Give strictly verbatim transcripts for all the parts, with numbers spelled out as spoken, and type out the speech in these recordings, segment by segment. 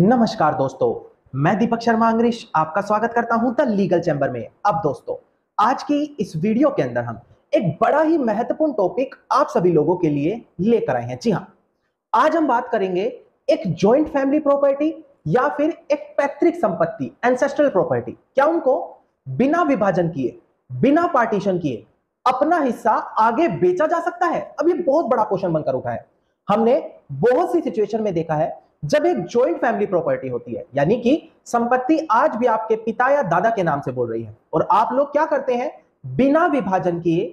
नमस्कार दोस्तों, मैं दीपक शर्मा अंग्रेज आपका स्वागत करता हूं द लीगल चैम्बर में। अब दोस्तों, आज की इस वीडियो के अंदर हम एक बड़ा ही महत्वपूर्ण टॉपिक आप सभी लोगों के लिए लेकर आए हैं। जी हाँ, आज हम बात करेंगे एक जॉइंट फैमिली प्रॉपर्टी या फिर एक पैतृक संपत्ति एंसेस्ट्रल प्रॉपर्टी, क्या उनको बिना विभाजन किए, बिना पार्टीशन किए अपना हिस्सा आगे बेचा जा सकता है। अब ये बहुत बड़ा क्वेश्चन बनकर उठा है। हमने बहुत सी सिचुएशन में देखा है जब एक जॉइंट फैमिली प्रॉपर्टी होती है, यानी कि संपत्ति आज भी आपके पिता या दादा के नाम से बोल रही है और आप लोग क्या करते हैं, बिना विभाजन किए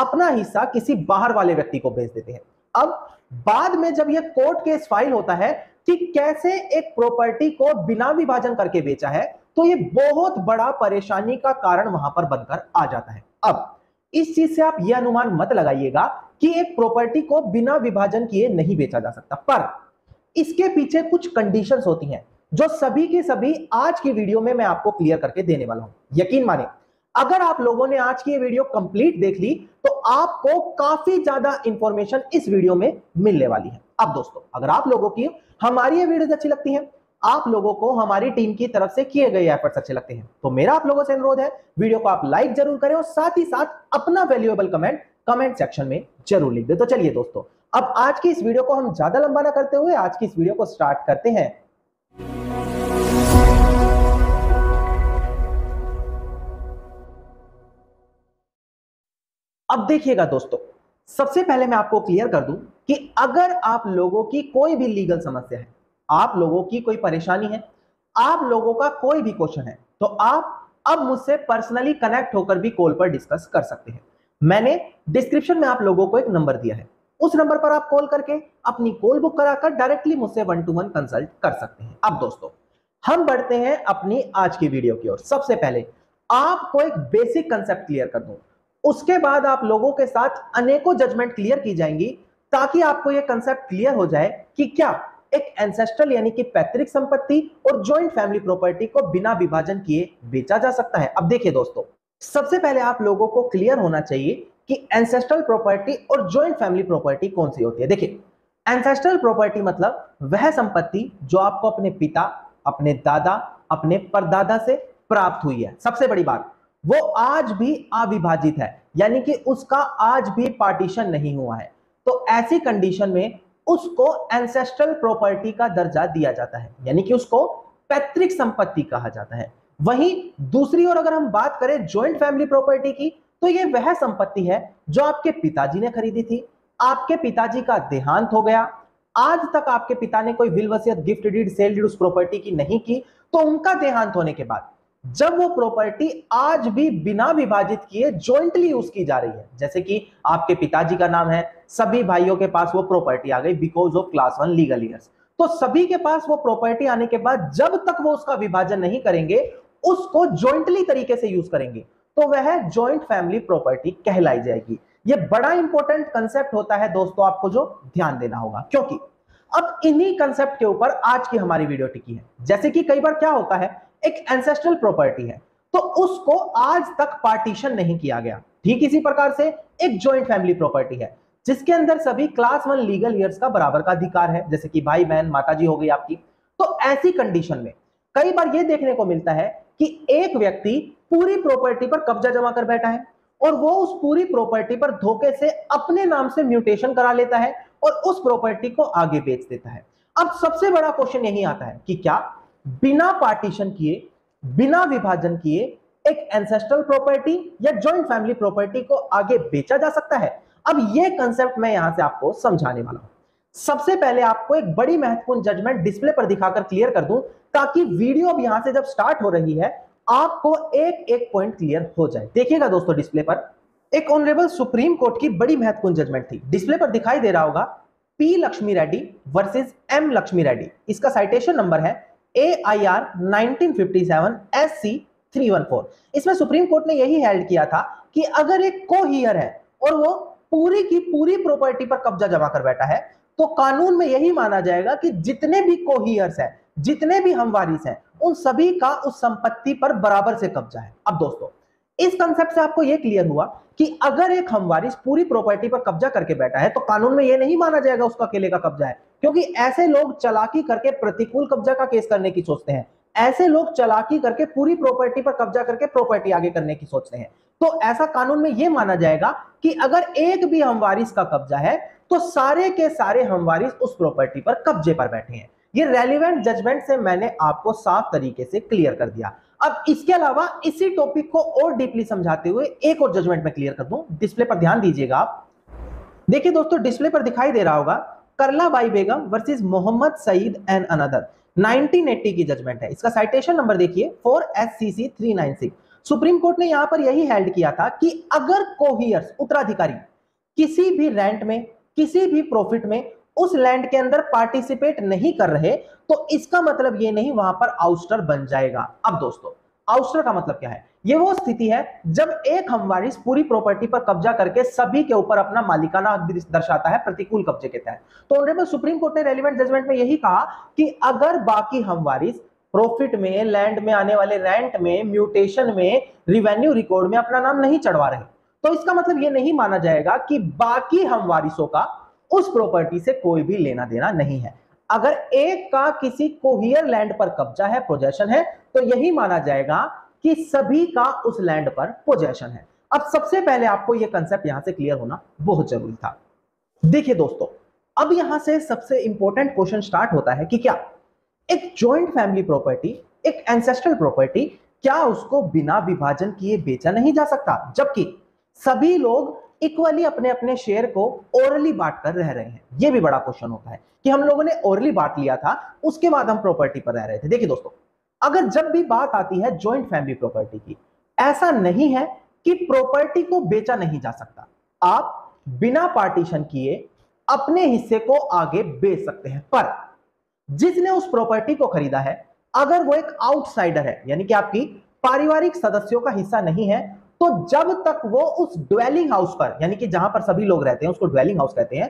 अपना हिस्सा किसी बाहर वाले व्यक्ति को बेच देते हैं। अब बाद में जब यह कोर्ट केस फाइल होता है कि कैसे एक प्रॉपर्टी को बिना विभाजन करके बेचा है, तो यह बहुत बड़ा परेशानी का कारण वहां पर बनकर आ जाता है। अब इस चीज से आप यह अनुमान मत लगाइएगा कि एक प्रॉपर्टी को बिना विभाजन किए नहीं बेचा जा सकता, पर इसके पीछे कुछ कंडीशंस होती हैं जो सभी के सभी आज की वीडियो में मैं आपको क्लियर करके देने वाला हूं। यकीन माने, अगर आप लोगों ने आज की ये वीडियो कंप्लीट देख ली तो आपको काफी ज्यादा इंफॉर्मेशन इस वीडियो में मिलने वाली है। अब दोस्तों, अगर आप लोगों की हमारी ये वीडियोस अच्छी लगती हैं, आप लोगों को हमारी टीम की तरफ से किए गए एफर्ट्स अच्छे लगते हैं, तो मेरा आप लोगों से अनुरोध है वीडियो को आप लाइक जरूर करें और साथ ही साथ अपना वैल्यूएबल कमेंट कमेंट सेक्शन में जरूर लिख दे। तो चलिए दोस्तों, अब आज की इस वीडियो को हम ज्यादा लंबा ना करते हुए आज की इस वीडियो को स्टार्ट करते हैं। अब देखिएगा दोस्तों, सबसे पहले मैं आपको क्लियर कर दूं कि अगर आप लोगों की कोई भी लीगल समस्या है, आप लोगों की कोई परेशानी है, आप लोगों का कोई भी क्वेश्चन है, तो आप अब मुझसे पर्सनली कनेक्ट होकर भी कॉल पर डिस्कस कर सकते हैं। मैंने डिस्क्रिप्शन में आप लोगों को एक नंबर दिया है, उस नंबर पर आप कॉल करके अपनी कॉल बुक कराकर डायरेक्टली मुझसे वन टू वन कंसल्ट कर सकते हैं। अब दोस्तों, हम बढ़ते हैं अपनी आज की वीडियो की ओर। सबसे पहले आपको एक बेसिक कंसेप्ट क्लियर कर दूं, उसके बाद आप लोगों के साथ अनेकों जजमेंट क्लियर की जाएंगी ताकि आपको यह कंसेप्ट क्लियर हो जाए कि क्या एक एंसेस्ट्रल यानी कि पैतृक संपत्ति और ज्वाइंट फैमिली प्रॉपर्टी को बिना विभाजन किए बेचा जा सकता है। अब देखिए दोस्तों, सबसे पहले आप लोगों को क्लियर होना चाहिए कि एंसेस्ट्रल प्रॉपर्टी और जॉइंट फैमिली प्रॉपर्टी कौन सी होती है। देखिए, एंसेस्ट्रल प्रॉपर्टी मतलब वह संपत्ति जो आपको अपने पिता, अपने दादा, अपने परदादा से प्राप्त हुई है। सबसे बड़ी बात, वो आज भी अविभाजित है, यानी कि उसका आज भी पार्टीशन नहीं हुआ है। तो ऐसी कंडीशन में उसको एंसेस्ट्रल प्रॉपर्टी का दर्जा दिया जाता है, यानी कि उसको पैतृक संपत्ति कहा जाता है। वहीं दूसरी ओर अगर हम बात करें जॉइंट फैमिली प्रॉपर्टी की, तो ये वह संपत्ति है जो आपके पिताजी ने खरीदी थी, आपके पिताजी का देहांत हो गया, आज तक आपके पिता ने कोई विल, वसीयत, गिफ्ट डीड, सेल डीड उस प्रॉपर्टी की नहीं की, तो उनका देहांत होने के बाद जब वो प्रॉपर्टी आज भी बिना विभाजित किए जॉइंटली यूज की जा रही है, जैसे कि आपके पिताजी का नाम है, सभी भाइयों के पास वो प्रॉपर्टी आ गई because of class one legal years, तो सभी के पास वो प्रॉपर्टी आने के बाद जब तक वो उसका विभाजन नहीं करेंगे, उसको जॉइंटली तरीके से यूज करेंगे, तो वह जॉइंट फैमिली प्रॉपर्टी कहलाई जाएगी। यह बड़ा इंपॉर्टेंट कंसेप्ट होता है दोस्तों, आपको जो ध्यान देना होगा, क्योंकि अब इन्हीं कंसेप्ट के ऊपर आज की हमारी वीडियो टिकी है। जैसे कि कई बार क्या होता है, एक एंसेस्ट्रल प्रॉपर्टी है तो उसको आज तक पार्टीशन नहीं किया गया, ठीक इसी प्रकार से एक जॉइंट फैमिली प्रॉपर्टी है जिसके अंदर सभी क्लास वन लीगल ईयर्स का बराबर का अधिकार है, जैसे कि भाई बहन, माताजी हो गई आपकी, तो ऐसी कंडीशन में कई बार यह देखने को मिलता है कि एक व्यक्ति पूरी प्रॉपर्टी पर कब्जा जमा कर बैठा है और वो उस पूरी प्रॉपर्टी पर धोखे से अपने नाम से म्यूटेशन करा लेता है और उस प्रॉपर्टी को आगे बेच देता है। अब सबसे बड़ा क्वेश्चन यही आता है कि क्या बिना पार्टीशन किए, बिना विभाजन किए एक एंसेस्ट्रल प्रॉपर्टी या जॉइंट फैमिली प्रॉपर्टी को आगे बेचा जा सकता है। अब यह कंसेप्ट मैं यहां से आपको समझाने वाला हूं। सबसे पहले आपको एक बड़ी महत्वपूर्ण जजमेंट डिस्प्ले पर दिखाकर क्लियर कर दूं ताकि वीडियो अब यहां से जब स्टार्ट हो रही है आपको एक एक पॉइंट क्लियर हो जाए। देखिएगा दोस्तों, डिस्प्ले पर एक ऑनरेबल सुप्रीम कोर्ट की बड़ी महत्वपूर्ण जजमेंट थी। डिस्प्ले पर दिखाई दे रहा होगा P Lakshmi Reddy versus M Lakshmi Reddy, इसका साइटेशन नंबर है A I R nineteen fifty seven S C three one four. इसमें सुप्रीम कोर्ट ने यही हेल्ड किया था कि अगर एक कोहीयर है और वो पूरी की पूरी प्रॉपर्टी पर कब्जा जमा कर बैठा है, तो कानून में यही माना जाएगा कि जितने भी कोहीयर्स हैं, जितने भी हम वारिस हैं, उन सभी का उस संपत्ति पर बराबर से कब्जा है। अब दोस्तों, इस कंसेप्ट से आपको यह क्लियर हुआ कि अगर एक हमवारिस पूरी प्रॉपर्टी पर कब्जा करके बैठा है तो कानून में यह नहीं माना जाएगा उसका अकेले का कब्जा है, क्योंकि ऐसे लोग चालाकी करके प्रतिकूल कब्जा का केस करने की सोचते हैं। ऐसे लोग चालाकी करके पूरी प्रॉपर्टी पर कब्जा करके प्रॉपर्टी आगे करने की सोचते हैं। तो ऐसा कानून में यह माना जाएगा कि अगर एक भी हमवारिस का कब्जा है तो सारे के सारे हमवारिस उस प्रॉपर्टी पर कब्जे पर बैठे हैं। ये रेलिवेंट जजमेंट से मैंने आपको साफ तरीके से क्लियर कर दिया। अब इसके अलावा इसी टॉपिक को और डीपली समझाते हुए एक और जजमेंट में क्लियर कर दूं। डिस्प्ले पर ध्यान दीजिएगा आप। देखिए दोस्तों, डिस्प्ले पर दिखाई दे रहा होगा Karla Bai Begum versus Mohammad Saeed and another nineteen eighty की जजमेंट है। इसका साइटेशन नंबर देखिए four S C C three nine six. Supreme court ने यहां पर यही हेल्ड किया था कि अगर कोहियर्स उत्तराधिकारी किसी भी रेंट में किसी भी प्रॉफिट में उस लैंड के अंदर पार्टिसिपेट नहीं कर रहे तो इसका मतलब ये नहीं वहां पर आउस्टर बन जाएगा। अब दोस्तों, आउस्टर का मतलब क्या है? ये वो स्थिति है जब एक हमवारिस पूरी प्रॉपर्टी पर कब्जा करके सभी के ऊपर अपना मालिकाना दर्शाता है प्रतिकूल कब्जे के तहत। तो ऑनरेबल सुप्रीम कोर्ट ने रेलिवेंट जजमेंट में यही कहा कि अगर बाकी हमवारिस प्रॉफिट में, लैंड में आने वाले रेंट में, म्यूटेशन में, रिवेन्यू रिकॉर्ड में अपना नाम नहीं चढ़वा रहे तो इसका मतलब यह नहीं माना जाएगा कि बाकी हमवारिसों का उस प्रॉपर्टी से कोई भी लेना देना नहीं है। अगर एक का किसी कोहियर लैंड पर कब्जा है, पोजेशन है, तो यही माना जाएगा कि सभी का उस लैंड पर पोजेशन है। अब सबसे पहले आपको यह कंसेप्ट यहां से क्लियर होना बहुत जरूरी था। देखिए दोस्तों, अब यहां से सबसे इंपॉर्टेंट क्वेश्चन स्टार्ट होता है कि क्या एक ज्वाइंट फैमिली प्रॉपर्टी, एक एंसेस्ट्रल प्रॉपर्टी, क्या उसको बिना विभाजन किए बेचा नहीं जा सकता जबकि सभी लोग इक्वली अपने अपने शेयर को ओरली बांट कर रह रहे हैं? यह भी बड़ा क्वेश्चन होता है कि हम लोगों ने ओरली बांट लिया था, उसके बाद हम प्रॉपर्टी पर रह रहे थे। देखिए दोस्तों, अगर जब भी बात आती है जॉइंट फैमिली प्रॉपर्टी की, ऐसा नहीं है कि प्रॉपर्टी को बेचा नहीं जा सकता। आप बिना पार्टीशन किए अपने हिस्से को आगे बेच सकते हैं, पर जिसने उस प्रॉपर्टी को खरीदा है अगर वो एक आउटसाइडर है, यानी कि आपकी पारिवारिक सदस्यों का हिस्सा नहीं है, तो जब तक वो उस ड्वेलिंग हाउस पर, यानी कि जहां पर सभी लोग रहते हैं उसको ड्वेलिंग हाउस कहते हैं,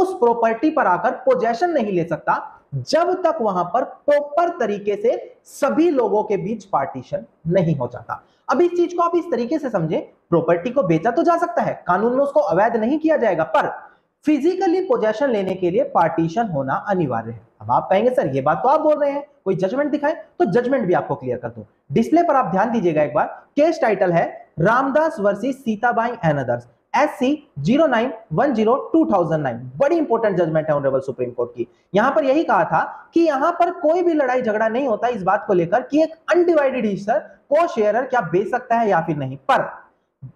उस प्रॉपर्टी पर आकर पोजेशन नहीं ले सकता जब तक वहां पर प्रॉपर तरीके से सभी लोगों के बीच पार्टीशन नहीं हो जाता। अब इस चीज को आप इस तरीके से समझें, प्रॉपर्टी को बेचा तो जा सकता है, कानून में उसको अवैध नहीं किया जाएगा, पर फिजिकली पोजेशन लेने के लिए पार्टीशन होना अनिवार्य है। अब आप कहेंगे सर ये बात तो आप बोल रहे हैं, कोई जजमेंट दिखाएं, तो जजमेंट भी आपको क्लियर कर दूं। डिस्प्ले पर आप ध्यान दीजिएगा एक बार। केस टाइटल है Ramdas versus Sitabai and others S C zero nine one zero two thousand nine. बड़ी इंपॉर्टेंट जजमेंट है ऑनरेबल सुप्रीम कोर्ट की। यहां पर यही कहा था कि यहां पर कोई भी लड़ाई झगड़ा नहीं होता इस बात को लेकर कि एक अनडिवाइडेड हिस्सा को शेयरर क्या बेच सकता है या फिर नहीं, पर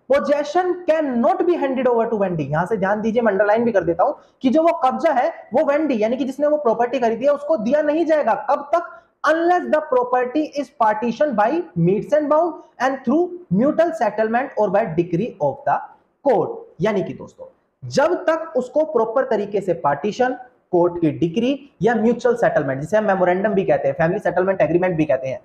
possession can not be handed over to vendee. यहां से ध्यान दीजिए, मैं अंडरलाइन भी कर देता हूं कि जो वो कब्जा है वो वेंडी यानी कि जिसने वो प्रॉपर्टी खरीदी है उसको दिया नहीं जाएगा कब तक, unless the property is partitioned by meets and bound and through mutual settlement or by decree of the court। यानी कि दोस्तों, जब तक उसको प्रॉपर तरीके से पार्टीशन, कोर्ट की डिक्री या म्यूचुअल सेटलमेंट, जिसे हम मेमोरेंडम भी कहते हैं, फैमिली सेटलमेंट एग्रीमेंट भी कहते हैं,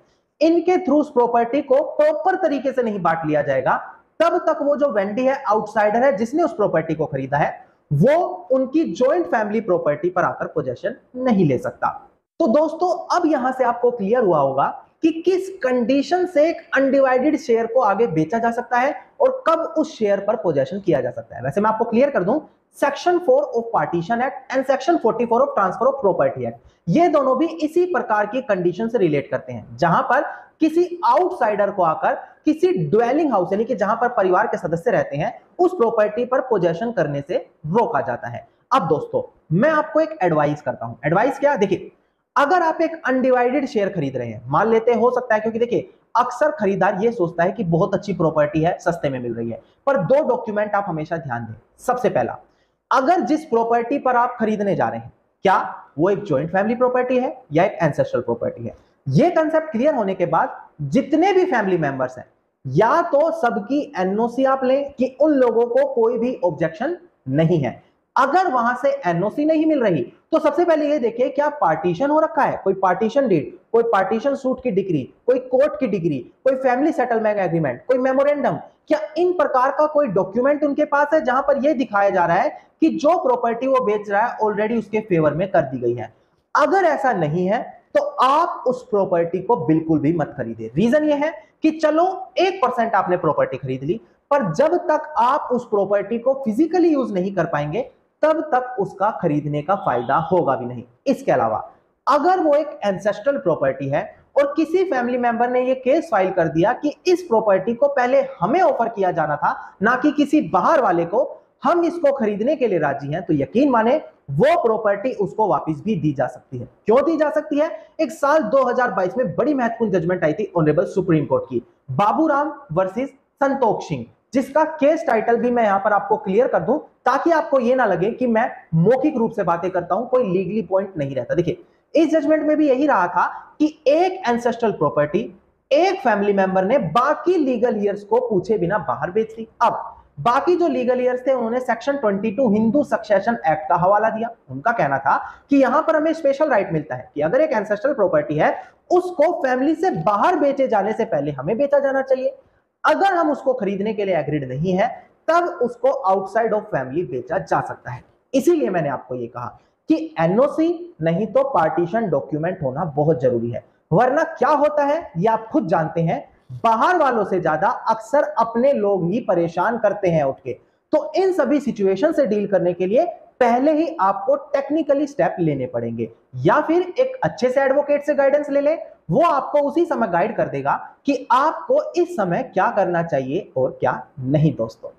इनके थ्रू उस प्रॉपर्टी को प्रॉपर तरीके से नहीं बांट लिया जाएगा तब तक वो जो वेंडी है, आउटसाइडर है, जिसने उस प्रॉपर्टी को खरीदा है, वो उनकी ज्वाइंट फैमिली प्रॉपर्टी पर आकर पोजेशन नहीं ले सकता। तो दोस्तों, अब यहां से आपको क्लियर हुआ होगा कि किस कंडीशन से एक अनडिवाइडेड शेयर को आगे बेचा जा सकता है और कब उस शेयर पर पोजेशन किया जा सकता है। वैसे मैं आपको क्लियर कर दूं, section four of partition act and section forty four of transfer of property act, ये दोनों भी इसी प्रकार की कंडीशन से रिलेट करते हैं जहां पर किसी आउटसाइडर को आकर किसी ड्वेलिंग हाउस, यानी कि जहां पर परिवार के सदस्य रहते हैं, उस प्रॉपर्टी पर पोजेशन करने से रोका जाता है। अब दोस्तों, मैं आपको एक एडवाइस करता हूं। एडवाइस क्या? देखिए, अगर आप एक अनडिवाइडेड शेयर खरीद रहे हैं, मान लेते हो सकता है, क्योंकि देखिए अक्सर खरीदार ये सोचता है कि बहुत अच्छी प्रॉपर्टी है, सस्ते में मिल रही है, पर दो डॉक्यूमेंट आप हमेशा ध्यान दें। सबसे पहला, अगर जिस प्रॉपर्टी पर आप खरीदने जा रहे हैं क्या वो एक ज्वाइंट फैमिली प्रॉपर्टी है या एक एंसेस्ट्रल प्रॉपर्टी है। यह कंसेप्ट क्लियर होने के बाद जितने भी फैमिली मेंबर्स हैं, या तो सबकी एनओसी आप लें कि उन लोगों को कोई भी ऑब्जेक्शन नहीं है। अगर वहां से एनओसी नहीं मिल रही तो सबसे पहले ये देखिए क्या पार्टीशन हो रखा है, कोई पार्टीशन डेट, कोई पार्टीशन सूट की डिग्री, कोई कोर्ट की डिग्री, कोई फैमिली सेटलमेंट एग्रीमेंट, कोई मेमोरेंडम, क्या इन प्रकार का कोई डॉक्यूमेंट उनके पास है जहां पर यह दिखाया जा रहा है कि जो प्रॉपर्टी वो बेच रहा है ऑलरेडी उसके फेवर में कर दी गई है। अगर ऐसा नहीं है तो आप उस प्रॉपर्टी को बिल्कुल भी मत खरीदे। रीजन ये है कि चलो एक परसेंट आपने प्रॉपर्टी खरीद ली, पर जब तक आप उस प्रॉपर्टी को फिजिकली यूज नहीं कर पाएंगे तब तक उसका खरीदने का फायदा होगा भी नहीं। इसके अलावा अगर वो एक एंसेस्ट्रल प्रॉपर्टी है और किसी फैमिली मेंबर ने ये केस फाइल कर दिया कि इस प्रॉपर्टी को पहले हमें ऑफर किया जाना था, ना कि किसी बाहर वाले को, हम इसको खरीदने के लिए राजी हैं, तो यकीन माने वो प्रॉपर्टी उसको वापस भी दी जा सकती है। क्यों दी जा सकती है? एक साल दो हज़ार बाईस में बड़ी महत्वपूर्ण जजमेंट आई थी ऑनरेबल सुप्रीम कोर्ट की, बाबू राम वर्सेस संतोष सिंह, जिसका केस टाइटल भी मैं यहां पर आपको क्लियर कर दूं ताकि आपको यह ना लगे कि मैं मौखिक रूप से बातें करता हूं, कोई लीगली पॉइंट नहीं रहता। देखिए, इस जजमेंट में भी यही रहा था कि एक एंसेस्ट्रल प्रॉपर्टी एक फैमिली मेंबर ने बाकी लीगल ईयर्स को पूछे बिना बाहर बेच दी। अब बाकी जो लीगल ईयर्स थे उन्होंने सेक्शन बाईस हिंदू सक्सेशन एक्ट का हवाला दिया। उनका कहना था कि यहां पर हमें स्पेशल राइट मिलता है कि अगर एक एंसेस्ट्रल प्रॉपर्टी है उसको फैमिली से बाहर बेचे जाने से पहले हमें बेचा जाना चाहिए। अगर हम उसको खरीदने के लिए एग्रीड नहीं है तब उसको आउटसाइड ऑफ फैमिली बेचा जा सकता है। इसीलिए मैंने आपको ये कहा कि एनओसी नहीं तो पार्टीशन डॉक्यूमेंट होना बहुत जरूरी है, वरना क्या होता है ये आप खुद जानते हैं, बाहर वालों से ज्यादा अक्सर अपने लोग ही परेशान करते हैं उठ के। तो इन सभी सिचुएशन से डील करने के लिए पहले ही आपको टेक्निकली स्टेप लेने पड़ेंगे, या फिर एक अच्छे से एडवोकेट से गाइडेंस ले ले, वो आपको उसी समय गाइड कर देगा कि आपको इस समय क्या करना चाहिए और क्या नहीं। दोस्तों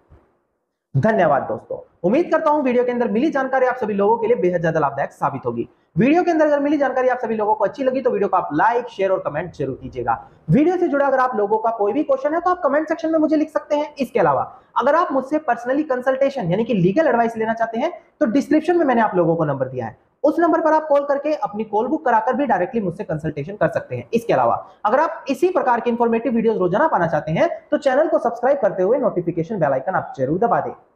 धन्यवाद। दोस्तों उम्मीद करता हूं वीडियो के अंदर मिली जानकारी आप सभी लोगों के लिए बेहद ज्यादा लाभदायक साबित होगी। वीडियो के अंदर अगर मिली जानकारी आप सभी लोगों को अच्छी लगी तो वीडियो को आप लाइक, शेयर और कमेंट जरूर कीजिएगा। वीडियो से जुड़ा अगर आप लोगों का कोई भी क्वेश्चन है तो आप कमेंट सेक्शन में मुझे लिख सकते हैं। इसके अलावा अगर आप मुझसे पर्सनली कंसल्टेशन यानी कि लीगल एडवाइस लेना चाहते हैं तो डिस्क्रिप्शन में मैंने आप लोगों को नंबर दिया है, उस नंबर पर आप कॉल करके अपनी कॉल बुक कराकर भी डायरेक्टली मुझसे कंसल्टेशन कर सकते हैं। इसके अलावा अगर आप इसी प्रकार की इंफॉर्मेटिव वीडियोस रोजाना पाना चाहते हैं तो चैनल को सब्सक्राइब करते हुए नोटिफिकेशन बेल आइकन आप जरूर दबा दें।